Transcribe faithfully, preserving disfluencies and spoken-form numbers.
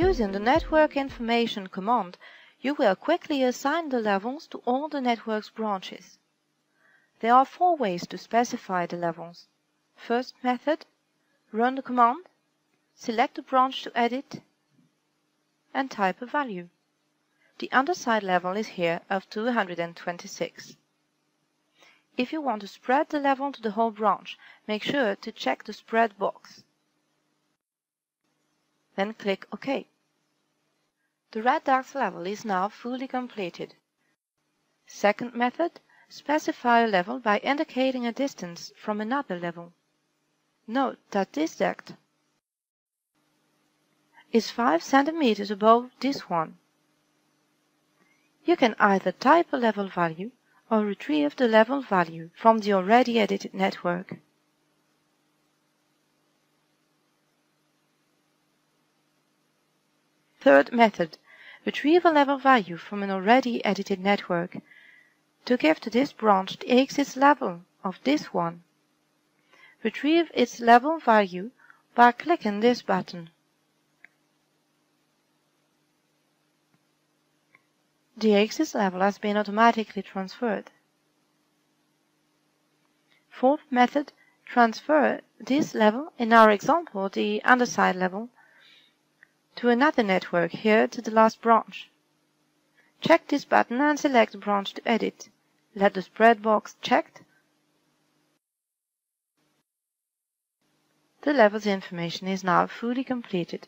Using the network information command, you will quickly assign the levels to all the network's branches. There are four ways to specify the levels. First method, run the command, select the branch to edit, and type a value. The underside level is here of two hundred twenty-six. If you want to spread the level to the whole branch, make sure to check the spread box. Then click OK. The red duct's level is now fully completed. Second method, specify a level by indicating a distance from another level. Note that this duct is five centimeters above this one. You can either type a level value or retrieve the level value from the already edited network. Third method, retrieve a level value from an already edited network to give to this branch the exit level of this one. Retrieve its level value by clicking this button. The exit level has been automatically transferred. Fourth method, transfer this level, in our example the underside level, to another network, here to the last branch. Check this button and select the branch to edit. Let the spread box checked. The levels information is now fully completed.